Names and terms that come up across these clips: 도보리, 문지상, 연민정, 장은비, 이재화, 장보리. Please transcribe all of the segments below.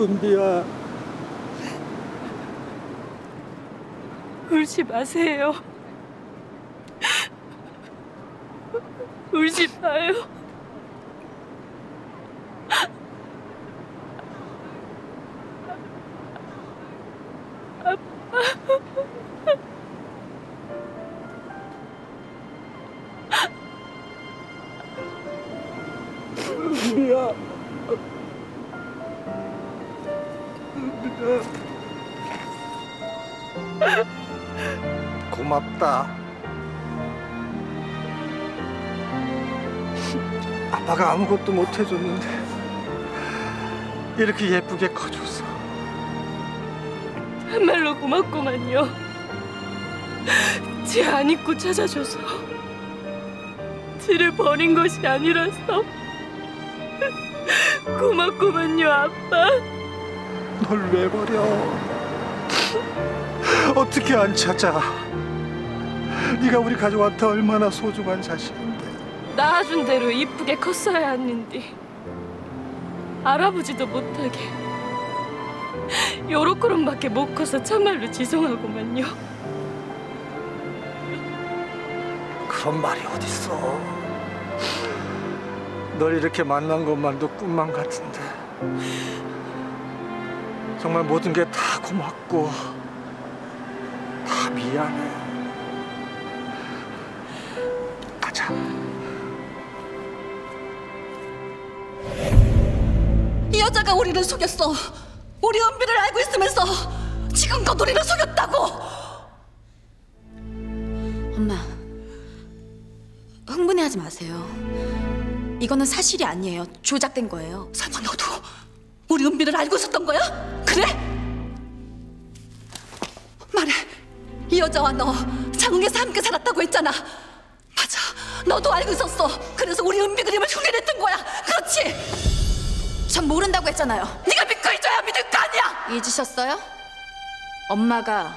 은비야. 울지 마세요. 울지 마요. 은비야. 고맙다. 아빠가 아무것도 못 해줬는데 이렇게 예쁘게 커줘서 정말로 고맙구만요. 지 안 잊고 찾아줘서, 지를 버린 것이 아니라서 고맙구만요, 아빠. 널 왜 버려? 어떻게 안 찾아? 네가 우리 가족한테 얼마나 소중한 자식인데. 낳아준 대로 이쁘게 컸어야 했는데 알아보지도 못하게 요렇게밖에 못 커서 참말로 죄송하구만요. 그런 말이 어딨어. 널 이렇게 만난 것만도 꿈만 같은데 정말 모든 게 다 고맙고 다 미안해. 가자. 이 여자가 우리를 속였어. 우리 은비를 알고 있으면서 지금껏 우리를 속였다고. 엄마, 흥분해하지 마세요. 이거는 사실이 아니에요. 조작된 거예요. 설마 너도 우리 은비를 알고 있었던 거야? 그래? 말해. 이 여자와 너 장흥에서 함께 살았다고 했잖아. 맞아, 너도 알고 있었어. 그래서 우리 은비 그림을 흉내냈던 거야. 그렇지? 전 모른다고 했잖아요. 네가 믿고 해줘야 믿을 거 아니야. 잊으셨어요? 엄마가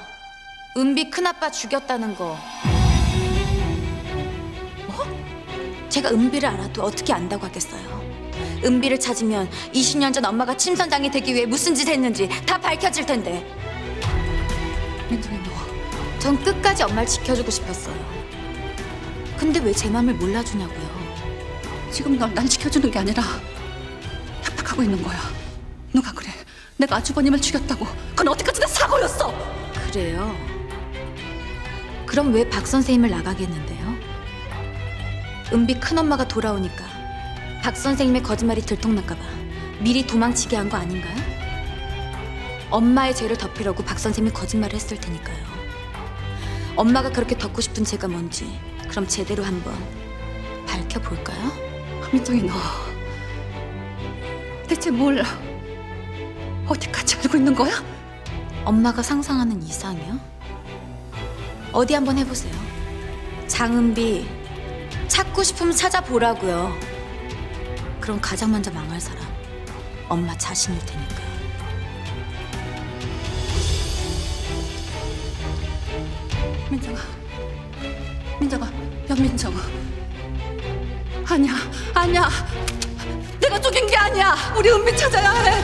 은비 큰아빠 죽였다는 거. 뭐? 제가 은비를 알아도 어떻게 안다고 하겠어요. 은비를 찾으면 20년 전 엄마가 침선장이 되기 위해 무슨 짓 했는지 다 밝혀질 텐데. 민정이 너. 전 끝까지 엄마를 지켜주고 싶었어요. 근데 왜 제 맘을 몰라주냐고요. 지금 널 난 지켜주는 게 아니라 하고 있는 거야. 누가 그래? 내가 아주버님을 죽였다고. 그건 어디까지 내 사고였어. 그래요? 그럼 왜 박 선생님을 나가겠는데요? 은비 큰엄마가 돌아오니까 박 선생님의 거짓말이 들통날까봐 미리 도망치게 한 거 아닌가요? 엄마의 죄를 덮으려고 박 선생님이 거짓말을 했을 테니까요. 엄마가 그렇게 덮고 싶은 죄가 뭔지 그럼 제대로 한번 밝혀볼까요? 민정이 너 대체 뭘 어디까지 알고 있는 거야? 엄마가 상상하는 이상이요? 어디 한번 해보세요. 장은비 찾고 싶으면 찾아보라고요. 그럼 가장 먼저 망할 사람 엄마 자신일 테니까. 민정아, 연민정. 아니야. 내가 속인 게 아니야. 우리 은비 찾아야 해.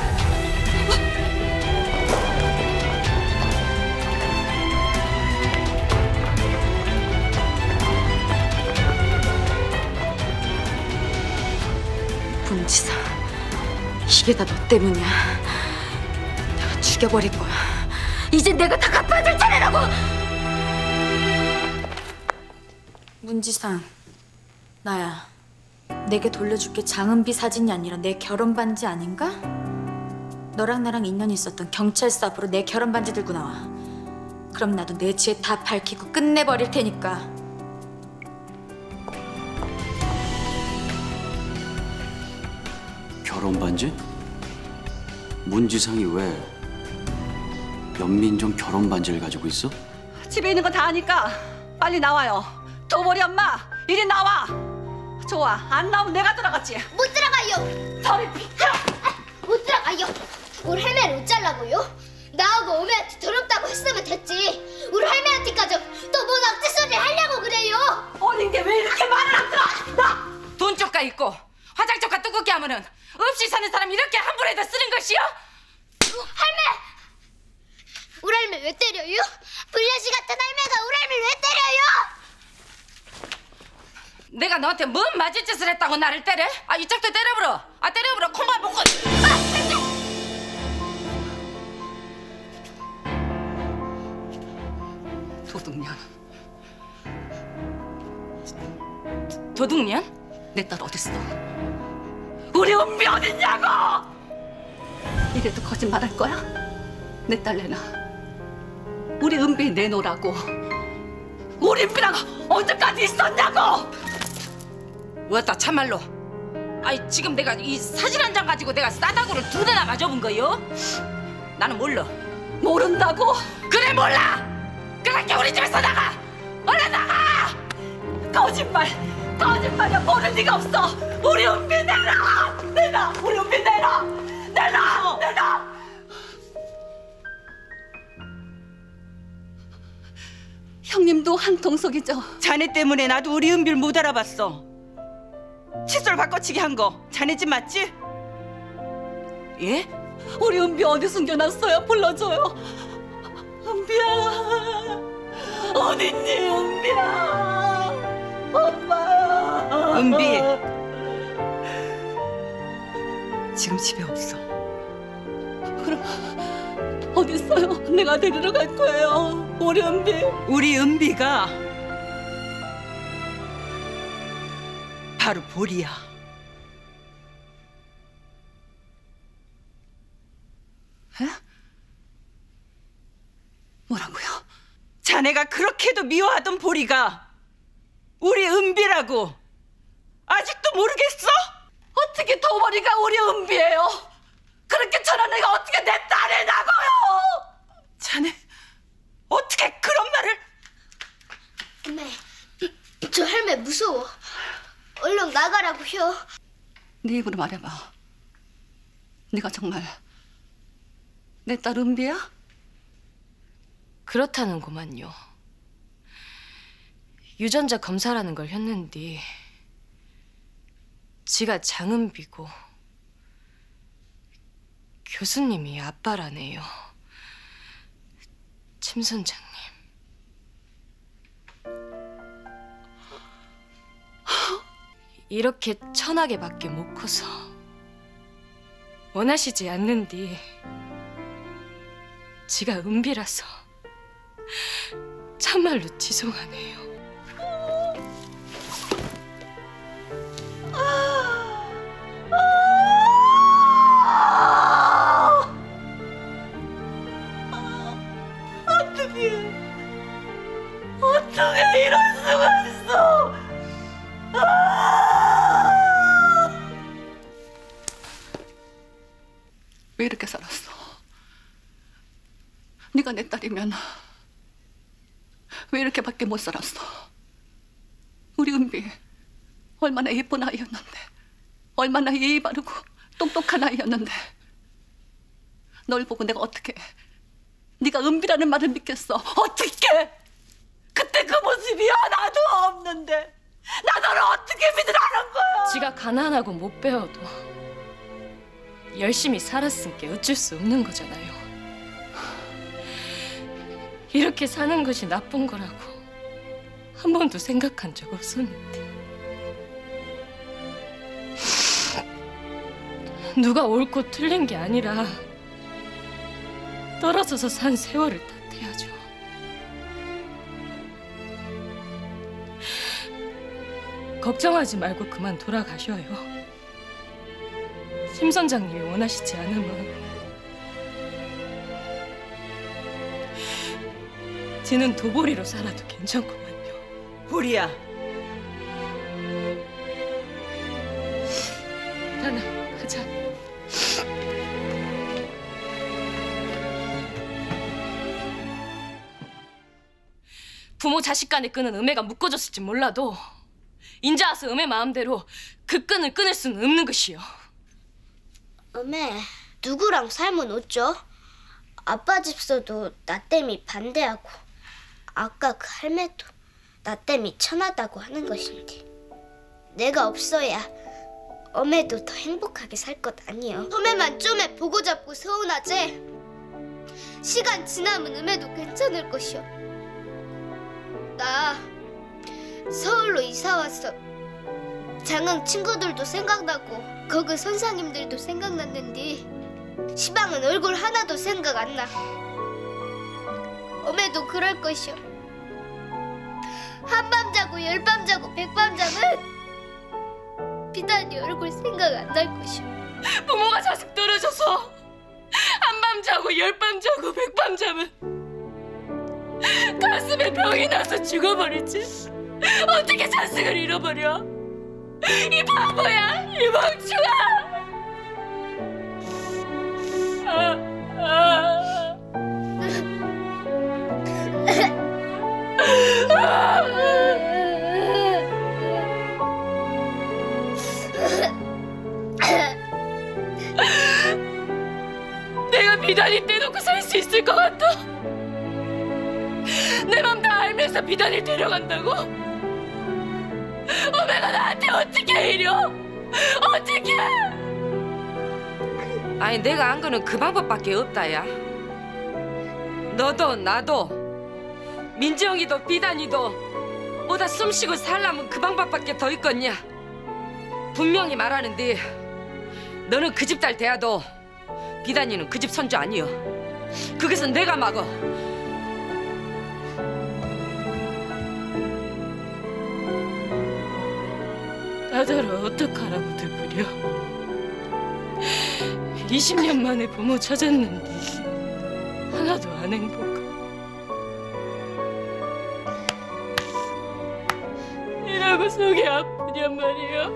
문지상, 이게 다 너 때문이야. 내가 죽여버릴 거야. 이제 내가 다 갚아줄 차례라고. 문지상, 나야. 내게 돌려줄 게 장은비 사진이 아니라 내 결혼 반지 아닌가? 너랑 나랑 인연이 있었던 경찰서 앞으로 내 결혼 반지 들고 나와. 그럼 나도 내 죄 다 밝히고 끝내버릴 테니까. 결혼 반지? 문지상이 왜 연민정 결혼 반지를 가지고 있어? 집에 있는 거 다 아니까 빨리 나와요. 도보리 엄마, 이리 나와. 좋아, 안 나오면 내가 들어갔지. 못 들어가요. 저리 비켜. 못 들어가요. 우리 할머니를 어쩌려고요? 나하고 어머니한테 더럽다고 했으면 됐지. 우리 할머니한테까지 또 뭔 억지 소리 하려고 그래요. 어린 게 왜 이렇게 말을 안 들어? 나! 돈 쪽가 있고 화장 쪽가 뚜껍게 하면은 없이 사는 사람 이렇게 함부로 해도 쓰는 것이요? 왜 때려요? 불려시 같은 할매가 우람을 왜 때려요? 내가 너한테 뭔 맞을 짓을 했다고 나를 때려? 아, 이 짝도 때려버려. 아, 때려버려. 콩만 먹고. 아, 도둑년. 도둑년? 내 딸 어딨어? 우리 은비 어딨냐고! 이래도 거짓말할 거야? 내 딸 내놔. 우리 은비 내놓으라고. 우리 은비랑 언제까지 있었냐고! 왔다 참말로. 아니 지금 내가 이 사진 한 장 가지고 내가 싸다구를 두 대나 가져본 거요? 나는 몰라. 모른다고? 그래 몰라! 그렇게 우리 집에서 나가! 얼른 나가! 거짓말! 거짓말이야. 모를 리가 없어. 우리 은비 내놔! 내놔! 우리 은비 내놔! 내놔! 내놔! 형님도 한통속이죠. 자네 때문에 나도 우리 은비를 못 알아봤어. 칫솔 바꿔치기 한 거 자네 집 맞지? 예? 우리 은비 어디 숨겨놨어요? 불러줘요. 은비야, 어딨니 은비야? 엄마야. 은비 지금 집에 없어. 그럼 어디 있어요? 내가 데리러 갈 거예요. 우리 은비. 우리 은비가 바로 보리야. 에? 뭐라고요? 자네가 그렇게도 미워하던 보리가 우리 은비라고. 아직도 모르겠어? 어떻게 도보리가 우리 은비예요? 그렇게 저런 애가 어떻게 내 딸이냐고요? 자네 어떻게 그런 말을? 엄마, 저 할매 무서워. 얼른 나가라고요. 네 입으로 말해봐. 네가 정말 내 딸 은비야? 그렇다는구만요. 유전자 검사라는 걸 했는데 지가 장은비고 교수님이 아빠라네요. 침선장님. 이렇게 천하게밖에 못 커서 원하시지 않는디 지가 은비라서 참말로 죄송하네요. 어떻게 이럴 수가 있어? 아! 왜 이렇게 살았어? 네가 내 딸이면 왜 이렇게밖에 못 살았어? 우리 은비 얼마나 예쁜 아이였는데, 얼마나 예의 바르고 똑똑한 아이였는데 널 보고 내가 어떻게 네가 은비라는 말을 믿겠어? 어떻게? 그때 그 모습이야 나도 없는데 나 너를 어떻게 믿으라는 거야? 지가 가난하고 못 배워도 열심히 살았으니까 어쩔 수 없는 거잖아요. 이렇게 사는 것이 나쁜 거라고 한 번도 생각한 적 없었는데 누가 옳고 틀린 게 아니라 떨어져서 산 세월을 탓해야죠. 걱정하지 말고 그만 돌아가셔요. 심 선장님이 원하시지 않으면 지는 도보리로 살아도 괜찮구만요. 보리야. 하나 가자. 부모 자식 간의 끈은 음해가 묶어졌을지 몰라도 인자하서 음의 마음대로 그 끈을 끊을 수는 없는 것이요. 음해, 누구랑 삶은 어쩌? 아빠 집서도 나 땜이 반대하고 아까 그 할매도 나 땜이 천하다고 하는 것인데 내가 없어야 엄해도 더 행복하게 살 것 아니여. 엄해만 좀해 보고 잡고 서운하지? 시간 지나면 음해도 괜찮을 것이오. 나 서울로 이사 왔어. 장흥 친구들도 생각나고 거기 선생님들도 생각났는데 시방은 얼굴 하나도 생각 안 나. 엄해도 그럴 것이오. 한밤 자고 열밤 자고 백밤 자면 비단이 얼굴 생각 안 날 것이오. 부모가 자식 떨어져서 한밤 자고 열밤 자고 백밤 자면 가슴에 병이 나서 죽어버리지. 어떻게 자식을 잃어버려? 이 바보야! 이 멍충아! 내가 비단이 떼놓고 살 수 있을 것 같아? 내 맘 다 알면서 비단이 데려간다고? 엄마가 나한테 어떻게 이려? 어떻게? 아니 내가 안 거는 그 방법밖에 없다 야. 너도 나도 민지영이도 비단이도 뭐다 숨쉬고 살라면 그 방법밖에 더 있겠냐. 분명히 말하는데 너는 그 집 딸 대야도 비단이는 그 집 손주 아니여. 그것은 내가 막어. 나더러 어떡하라고 들부려. 20년 만에 부모 찾았는데 하나도 안 행복해. 이라고 속이 아프냔 말이야.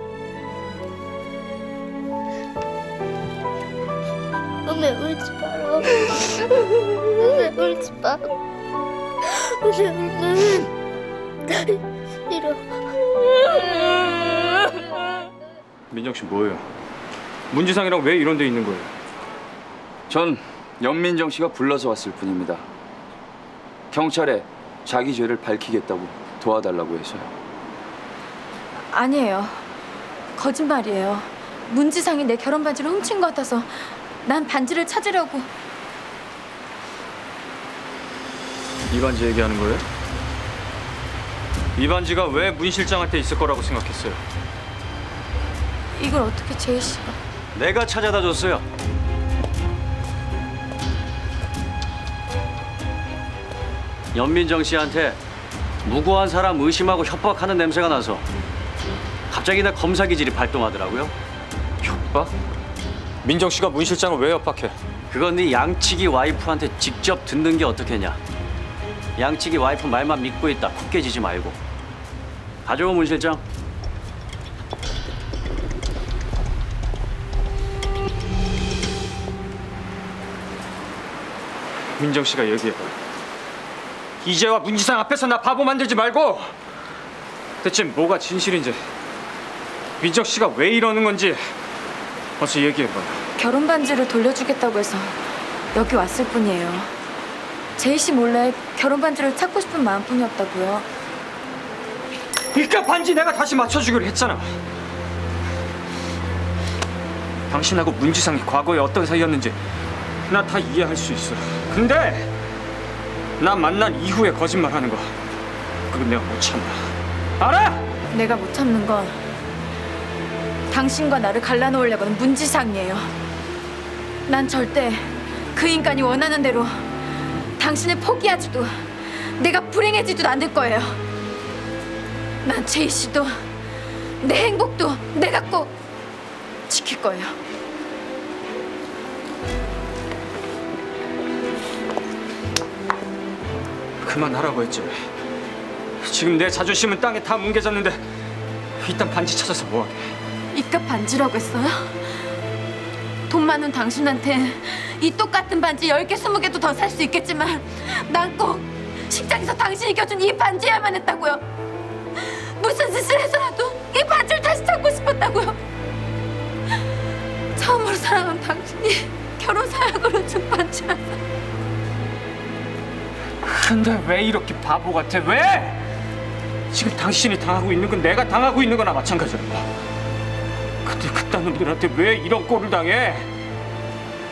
엄마 울지 마라. 엄마 울지 마. 엄마 싫어. 민정 씨 뭐예요? 문지상이랑 왜 이런 데 있는 거예요? 전 연민정 씨가 불러서 왔을 뿐입니다. 경찰에 자기 죄를 밝히겠다고 도와달라고 해서요. 아니에요. 거짓말이에요. 문지상이 내 결혼 반지를 훔친 것 같아서 난 반지를 찾으려고. 이 반지 얘기하는 거예요? 이 반지가 왜 문 실장한테 있을 거라고 생각했어요? 이걸 어떻게 제이 씨가? 내가 찾아다 줬어요. 연민정 씨한테 무고한 사람 의심하고 협박하는 냄새가 나서 갑자기 나 검사 기질이 발동하더라고요. 협박? 민정 씨가 문 실장을 왜 협박해? 그건 네 양치기 와이프한테 직접 듣는 게 어떻겠냐. 양치기 와이프 말만 믿고 있다. 굳게 지지 말고. 가져오 문 실장. 민정 씨가 얘기해봐요. 이재화 문지상 앞에서 나 바보 만들지 말고 대체 뭐가 진실인지 민정 씨가 왜 이러는 건지 어서 얘기해봐요. 결혼 반지를 돌려주겠다고 해서 여기 왔을 뿐이에요. 제이 씨 몰래 결혼 반지를 찾고 싶은 마음뿐이었다고요. 그러니까 반지 내가 다시 맞춰주기로 했잖아. 당신하고 문지상이 과거에 어떤 사이였는지 나 다 이해할 수 있어. 근데 나 만난 이후에 거짓말하는 거 그건 내가 못 참아. 알아? 내가 못 참는 건 당신과 나를 갈라놓으려고 하는 문지상이에요. 난 절대 그 인간이 원하는 대로 당신을 포기하지도 내가 불행해지지도 않을 거예요. 난 제이 씨도 내 행복도 내가 꼭 지킬 거예요. 그만하라고 했지. 지금 내 자존심은 땅에 다 뭉개졌는데 일단 반지 찾아서 뭐하게. 이깟 반지라고 했어요? 돈 많은 당신한테 이 똑같은 반지 10개, 20개도 더 살 수 있겠지만 난 꼭 식장에서 당신이 껴준 이 반지야만 했다고요. 무슨 짓을 해서라도 이 반지를 다시 찾고 싶었다고요. 처음으로 사랑한 당신이 결혼 사약으로 준 반지라서. 근데 왜 이렇게 바보 같아? 왜? 지금 당신이 당하고 있는 건 내가 당하고 있는 거나 마찬가지야. 근데 그딴 놈들한테 왜 이런 꼴을 당해?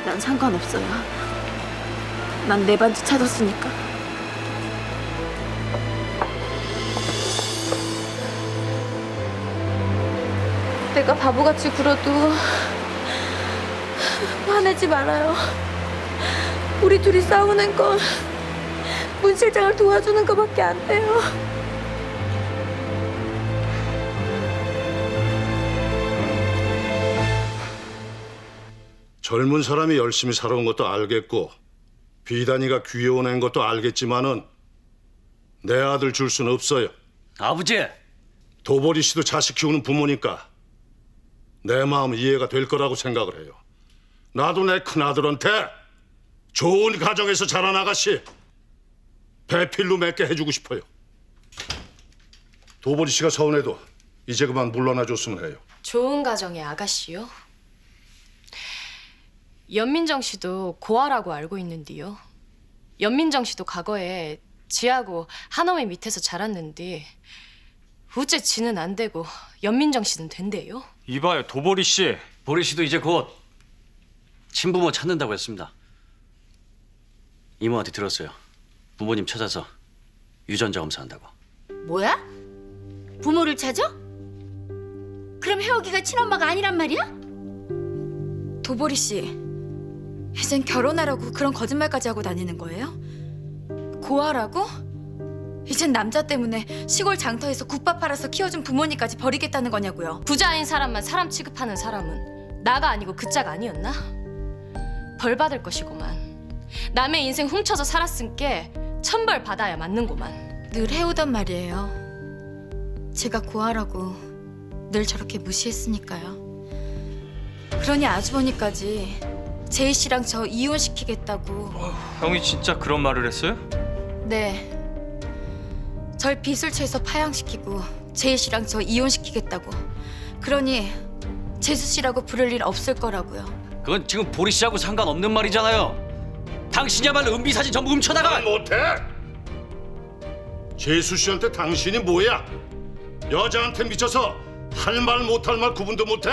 난 상관없어요. 난 내 반지 찾았으니까. 내가 바보같이 굴어도 화내지 말아요. 우리 둘이 싸우는 건 문 실장을 도와주는 것밖에 안 돼요. 젊은 사람이 열심히 살아온 것도 알겠고 비단이가 귀여워낸 것도 알겠지만은 내 아들 줄 수는 없어요. 아버지! 도보리 씨도 자식 키우는 부모니까 내 마음 이해가 될 거라고 생각을 해요. 나도 내 큰아들한테 좋은 가정에서 자란 아가씨 배필로 맺게 해주고 싶어요. 도보리 씨가 서운해도 이제 그만 물러나 줬으면 해요. 좋은 가정의 아가씨요? 연민정 씨도 고아라고 알고 있는데요. 연민정 씨도 과거에 지하고 한어미 밑에서 자랐는데 우째 지는 안 되고 연민정 씨는 된대요. 이봐요 도보리 씨. 보리 씨도 이제 곧 친부모 찾는다고 했습니다. 이모한테 들었어요. 부모님 찾아서 유전자 검사한다고. 뭐야? 부모를 찾아? 그럼 혜옥이가 친엄마가 아니란 말이야? 도보리 씨. 이젠 결혼하라고 그런 거짓말까지 하고 다니는 거예요? 고아라고? 이젠 남자 때문에 시골 장터에서 국밥 팔아서 키워준 부모님까지 버리겠다는 거냐고요. 부자인 사람만 사람 취급하는 사람은 나가 아니고 그 짝 아니었나? 벌 받을 것이고만. 남의 인생 훔쳐서 살았은 게 천벌 받아야 맞는구만. 늘 해오던 말이에요. 제가 고아라고 늘 저렇게 무시했으니까요. 그러니 아주머니까지 제이 씨랑 저 이혼시키겠다고. 형이 진짜 그런 말을 했어요? 네. 절 비술처에서 파양시키고 제이 씨랑 저 이혼시키겠다고. 그러니 재수 씨라고 부를 일 없을 거라고요. 그건 지금 보리 씨하고 상관없는 말이잖아요. 당신이야말로 은비 사진 전부 훔쳐다가. 못해! 재수 씨한테 당신이 뭐야? 여자한테 미쳐서 할 말 못할 말 구분도 못해?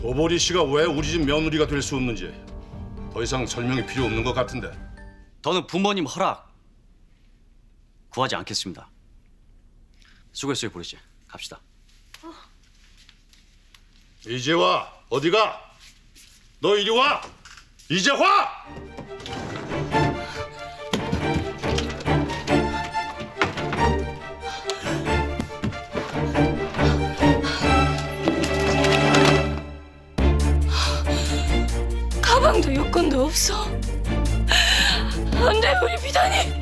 도보리 씨가 왜 우리 집 며느리가 될 수 없는지 더 이상 설명이 필요 없는 것 같은데. 저는 부모님 허락 구하지 않겠습니다. 수고했어요, 보리 씨. 갑시다. 이재화, 어디 가? 너 이리 와! 이재화! 여건도 없어. 안 돼, 우리 비단이.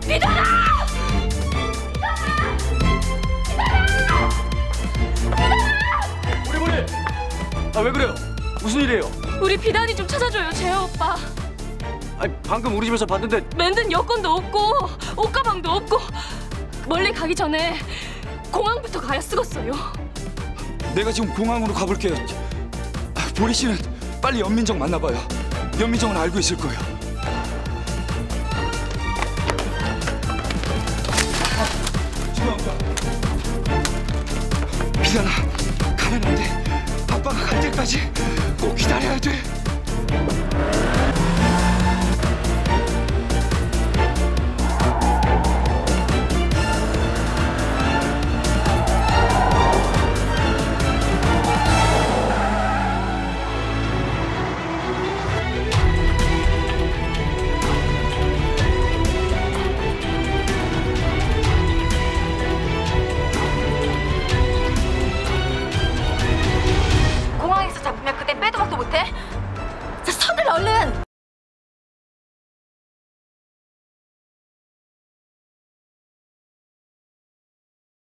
비단아! 우리 보리! 아, 왜 그래요? 무슨 일이에요? 우리 비단이 좀 찾아줘요, 재호 오빠. 아니, 방금 우리 집에서 봤는데 맨든 여권도 없고 옷가방도 없고 멀리 가기 전에 공항부터 가야 쓰겄어요. 내가 지금 공항으로 가볼게요. 보리 씨는 빨리 연민정 만나봐요. 연민정은 알고 있을 거예요. 비단아, 가면 안 돼. 아빠가 갈 때까지 꼭 기다려야 돼.